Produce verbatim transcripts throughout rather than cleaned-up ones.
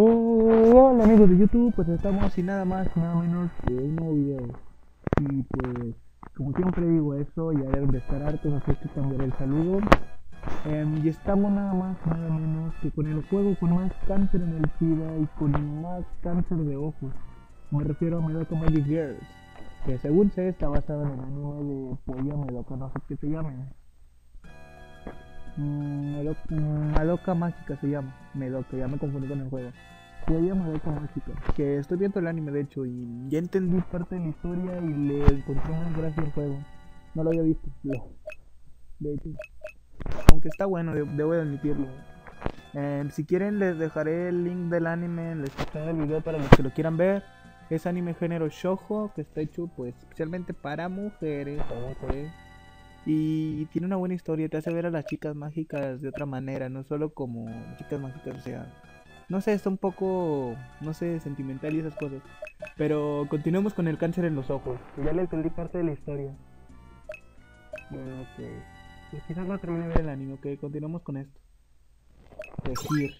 Oh, hola amigos de YouTube, pues estamos sin nada más, nada menos que un nuevo video. Y pues, como siempre digo eso, ya deben de estar hartos, así que cambiaré el saludo. Um, y estamos nada más, nada menos que con el juego con más cáncer en el SIDA y con más cáncer de ojos. Me refiero a Madoka Magica, que según sé está basada en el anime de Polla Madoka, no sé qué se llame. Madoka, Madoka Magica se llama, Madoka, ya me confundí con el juego. Polla Madoka Magica, que estoy viendo el anime de hecho y ya entendí parte de la historia y le encontré una gracia al juego. No lo había visto, no. De hecho, aunque está bueno, de debo admitirlo. Eh, si quieren les dejaré el link del anime en la descripción del video para los que lo quieran ver. Es anime género shoujo, que está hecho pues especialmente para mujeres, mujeres. Y tiene una buena historia, te hace ver a las chicas mágicas de otra manera, no solo como chicas mágicas, o sea, no sé, está un poco, no sé, sentimental y esas cosas. Pero continuemos con el cáncer en los ojos, que ya le entendí parte de la historia. Bueno, ok, pues quizás no termine de ver el anime, ok, continuamos con esto. Decir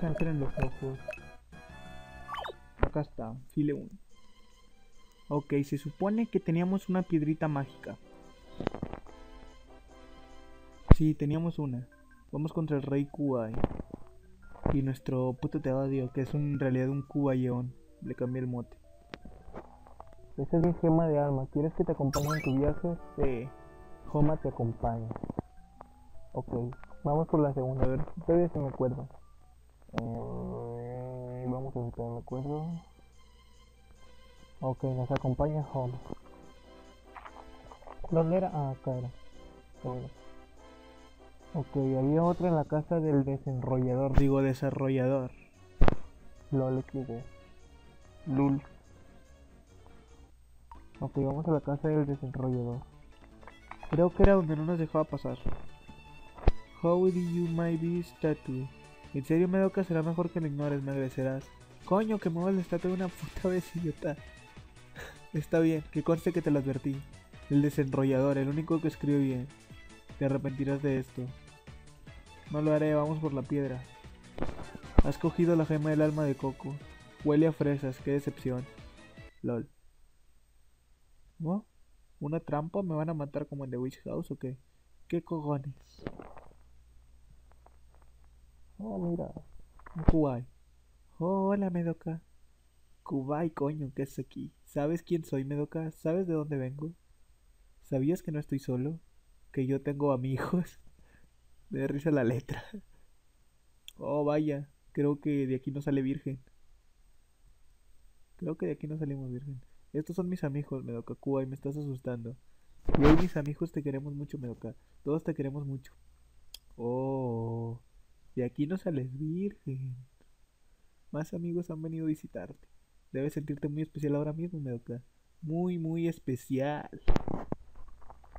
cáncer en los ojos. Acá está, file uno. Ok, se supone que teníamos una piedrita mágica. Sí, teníamos una. Vamos contra el rey Kyubey. Y nuestro puto te odio, que es un, en realidad un Kyubeyeon. Le cambié el mote. Esa es mi gema de alma. ¿Quieres que te acompañe en tu viaje? Sí. Joma te acompaña. Ok, vamos por la segunda. A ver, todavía se me acuerdo. Eh, vamos a ver si todavía me acuerdo. Ok, nos acompaña Home. ¿Dónde era? Ah, acá era. Ok, había otra en la casa del desenrollador. Digo, desarrollador. Lol, Kyubey. Lul. Ok, vamos a la casa del desenrollador. Creo que era donde no nos dejaba pasar. How do you my be statue? En serio, Madoka, será mejor que lo ignores, me agradecerás. Coño, que muevas la estatua de una puta vez, idiota. Está bien, que conste que te lo advertí. El desenrollador, el único que escribe bien. Te arrepentirás de esto. No lo haré, vamos por la piedra. Has cogido la gema del alma de Coco. Huele a fresas, qué decepción. Lol. ¿No? ¿Una trampa? ¿Me van a matar como en The Witch House o qué? ¿Qué cojones? Oh, mira. Un Kyubey. Oh, hola, Madoka. Kyubey, coño, ¿qué es aquí? ¿Sabes quién soy, Madoka? ¿Sabes de dónde vengo? ¿Sabías que no estoy solo? ¿Que yo tengo amigos? Me da risa la letra. Oh, vaya, creo que de aquí no sale virgen. Creo que de aquí no salimos virgen. Estos son mis amigos, Madoka. Kyubey, me estás asustando. Y hoy mis amigos te queremos mucho, Madoka. Todos te queremos mucho. Oh, de aquí no sales virgen. Más amigos han venido a visitarte. Debes sentirte muy especial ahora mismo, Madoka. Muy, muy especial.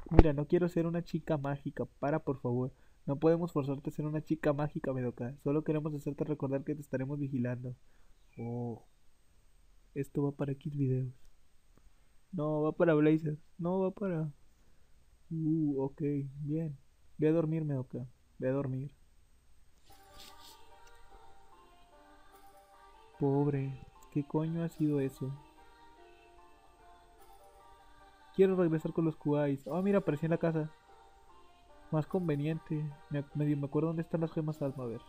Mira, no quiero ser una chica mágica. Para, por favor. No podemos forzarte a ser una chica mágica, Madoka. Solo queremos hacerte recordar que te estaremos vigilando. Oh. Esto va para Kids Videos. No, va para Blazers. No, va para... Uh, ok, bien. Ve a dormir, Madoka. Ve a dormir. Pobre, ¿qué coño ha sido eso? Quiero regresar con los Kyubeys. Ah, oh, mira, aparecí en la casa. Más conveniente. Me, me, me acuerdo dónde están las gemas alma, a ver.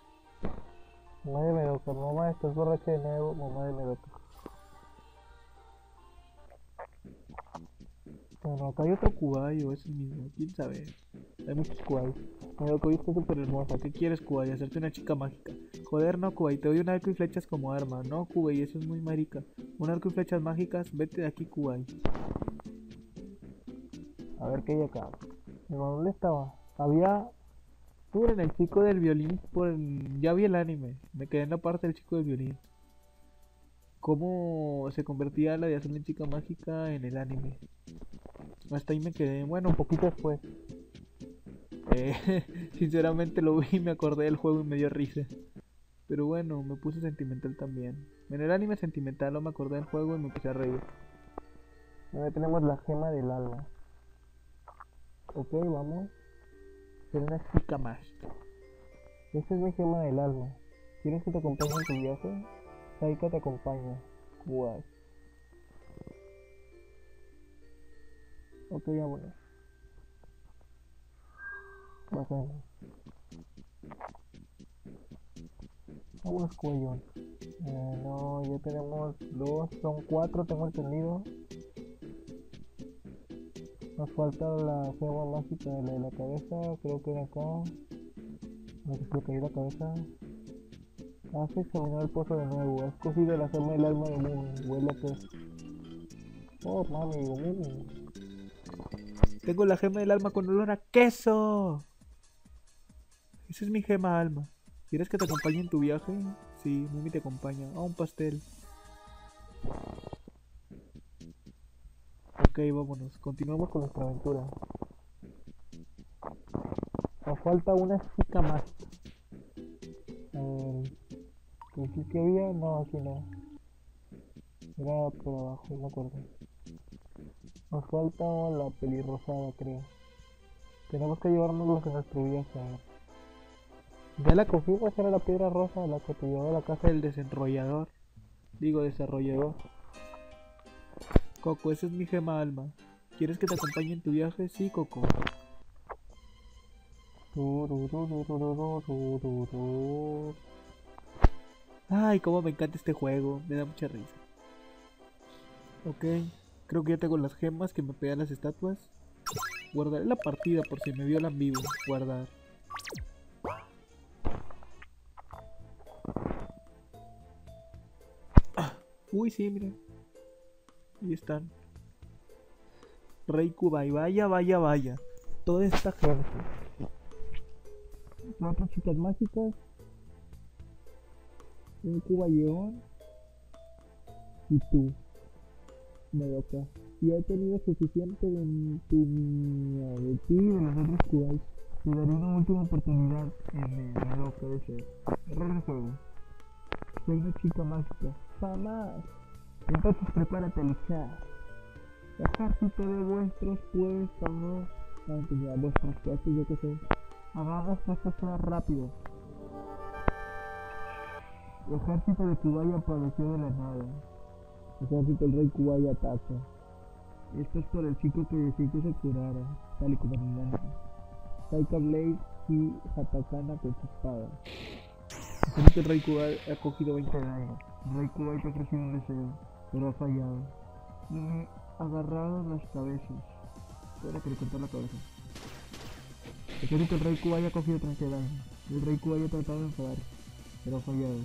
Mamá de Madoka, mamá, estás borracha de nuevo, mamá de Madoka. Bueno, acá hay otro Kyubey o es el mismo, quién sabe. Hay muchos Kyubeys. Madoka, hoy estás súper hermosa. ¿Qué quieres, Kyubey? Hacerte una chica mágica. Joder, no, Kyubey, te doy un arco y flechas como arma. No, Kyubey, eso es muy marica. Un arco y flechas mágicas, vete de aquí, Kyubey. A ver qué hay acá. ¿Dónde estaba? Había... Tú eres el chico del violín por el... Ya vi el anime. Me quedé en la parte del chico del violín. Cómo se convertía la de hacer una chica mágica en el anime. Hasta ahí me quedé, bueno, un poquito después. Eh, sinceramente lo vi y me acordé del juego y me dio risa. Pero bueno, me puse sentimental también. En el anime sentimental no me acordé del juego y me puse a reír. Ahora tenemos la gema del alma. Ok, vamos. Ser una chica mágica. Esta es mi gema del alma. ¿Quieres que te acompañe en tu viaje? Saika te acompaña. Guay. Ok, vámonos. Bacán. Vámonos, cuellón. Eh, no, ya tenemos dos, son cuatro, tengo entendido. Nos falta la ceba mágica, la de la cabeza, creo que era acá. No sé si caí la cabeza. Has examinado el pozo de nuevo, has cogido la forma del alma de Mumi, huele a pez. Oh, mami, Mumi. Tengo la gema del alma con olor a queso. Esa es mi gema alma. ¿Quieres que te acompañe en tu viaje? Sí, Mumi te acompaña. Ah, oh, un pastel. Ok, vámonos. Continuamos con nuestra aventura. Nos falta una chica más. Eh, ¿Qué sí que había? No, aquí no. Era por abajo, no me acuerdo. Nos falta la pelirrosada, creo. Tenemos que llevárnoslos en nuestro viaje. Ya la cogimos, esa era la piedra rosa, la que te llevaba a la casa del desenrollador. Digo, desarrollador. Coco, esa es mi gema alma. ¿Quieres que te acompañe en tu viaje? Sí, Coco. Ay, cómo me encanta este juego. Me da mucha risa. Ok, creo que ya tengo las gemas que me pegan las estatuas. Guardaré la partida por si me violan vivo. Guardar. Ah. Uy, sí, mira. Ahí están. Rey Kyubey, vaya, vaya, vaya. Toda esta gente. Cuatro chicas mágicas. Un Kyubey. Y tú, Madoka. Y he tenido suficiente de tu mía, de ti y de los otros Kyubeys. Te daré una última oportunidad en Madoka. Error de juego. Soy una chica mágica. Jamás. Entonces prepárate a luchar. Ejército de vuestros puestos, ¿no? Antes de vuestros puestos, yo qué sé. Hagamos que esto sea rápido. El ejército de Kyubey apareció de la nada. El ejército del rey Kyubey ataca. Esto es por el chico que decía que se curara, tal y como en el Taika Blade y Hatakana con su espada. El ejército del rey Kyubey ha cogido veinte daños. El rey Kyubey te ha ofrecido un deseo, pero ha fallado. Me ha agarrado las cabezas. Espera que le cortó la cabeza. Espero que el rey Kyubey ha cogido treinta daños. El rey Kyubey ha tratado de enfadar, pero ha fallado.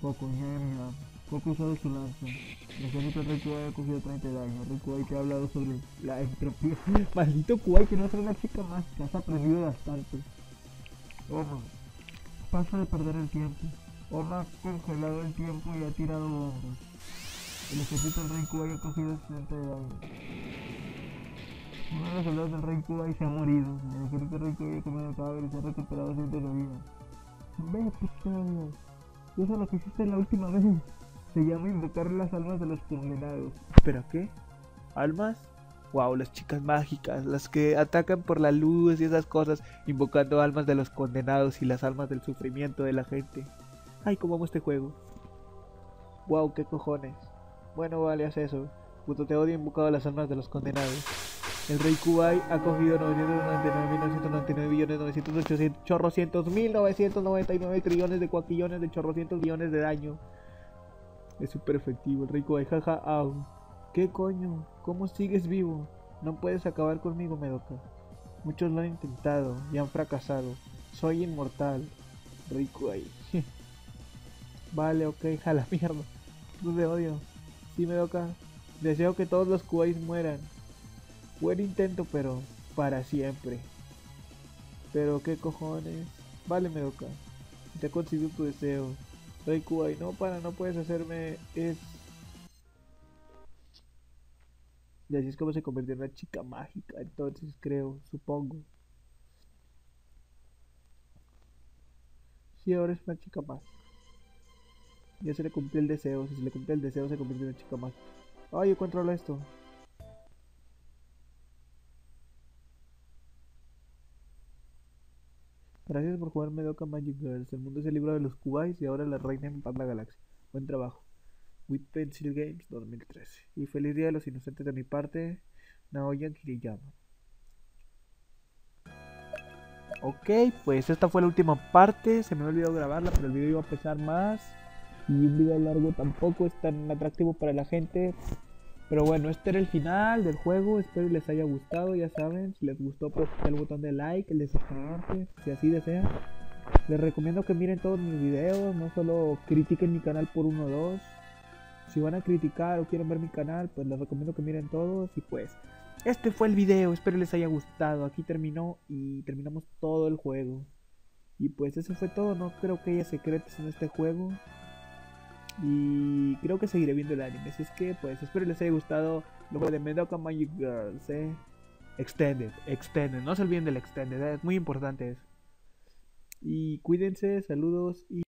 Coco, ya mira. Coco ha usado su lanza. Espero que el rey Kyubey ha cogido treinta daños. El rey Kyubey que ha hablado sobre la entropía. Maldito Kyubey que no es una chica más. Te has aprendido bastante. Oma, pasa de perder el tiempo. Oma ha congelado el tiempo y ha tirado bombas. El ejército del rey Kyubey ha cogido sesenta de daño. Uno de los soldados del rey Kyubey se ha morido. El ejército del rey Kyubey ha comido cadáveres y se ha recuperado siete de vida. ¡Ve, pescado! Eso es lo que hiciste la última vez. Se llama invocar las almas de los condenados. ¿Pero qué? ¿Almas? Wow, las chicas mágicas, las que atacan por la luz y esas cosas, invocando almas de los condenados y las almas del sufrimiento de la gente. Ay, cómo amo este juego. Wow, qué cojones. Bueno, vale, haz eso. Puto, te odio, invocado a las almas de los condenados. El rey Kyubey ha cogido novecientos noventa y nueve mil novecientos noventa y nueve millones novecientos ocho chorrocientos mil novecientos noventa y nueve trillones de cuaquillones de chorrocientos millones de daño. Es súper efectivo el rey Kyubey, jaja, au. ¿Qué coño? ¿Cómo sigues vivo? No puedes acabar conmigo, Madoka. Muchos lo han intentado y han fracasado. Soy inmortal. Rey Kyubey. Vale, ok, a la mierda. No te odio. Sí, Madoka, deseo que todos los Kyubeys mueran. Buen intento, pero para siempre. Pero qué cojones. Vale, Madoka, te he conseguido tu deseo. Rey Kyubey, no, para, no puedes hacerme. Es. Y así es como se convirtió en una chica mágica, entonces creo, supongo. Sí, ahora es una chica mágica. Ya se le cumplió el deseo, si se le cumplió el deseo se convirtió en una chica mágica. Ay, yo controlo esto. Para Gracias por jugar Madoka Magica. El mundo es el libro de los Kyubeys y ahora la reina en paz la galaxia. Buen trabajo. With Pencil Games dos mil trece. Y feliz día de los inocentes de mi parte, Naoyan Kiriyama. Ok, pues esta fue la última parte. Se me había olvidado grabarla, pero el video iba a pesar más. Y un video largo tampoco es tan atractivo para la gente. Pero bueno, este era el final del juego. Espero les haya gustado, ya saben. Si les gustó, pues el botón de like, el de suscribirse, si así desean. Les recomiendo que miren todos mis videos. No solo critiquen mi canal por uno o dos. Si van a criticar o quieren ver mi canal, pues les recomiendo que miren todos. Y pues, este fue el video. Espero les haya gustado. Aquí terminó y terminamos todo el juego. Y pues eso fue todo. No creo que haya secretos en este juego. Y creo que seguiré viendo el anime, así es que pues espero les haya gustado lo de Madoka Magic Girls, eh. Extended, extended, no se olviden del extended, eh, es muy importante eso. Y cuídense, saludos y...